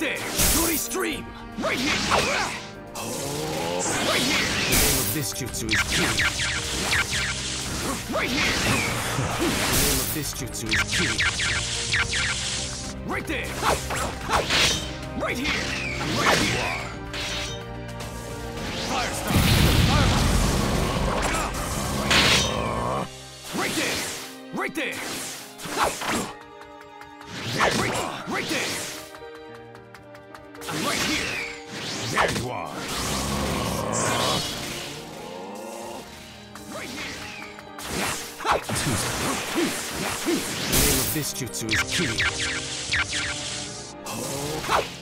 right there. Yuri stream. Right here. Oh. Right here. The name of this jutsu is Ki. Right here. The name of this jutsu is Ki. Right there. Right here. Right here. Firestar. Right there! Right there! Right there! I'm right here! There you are! Right here! The name of this jutsu is Ki.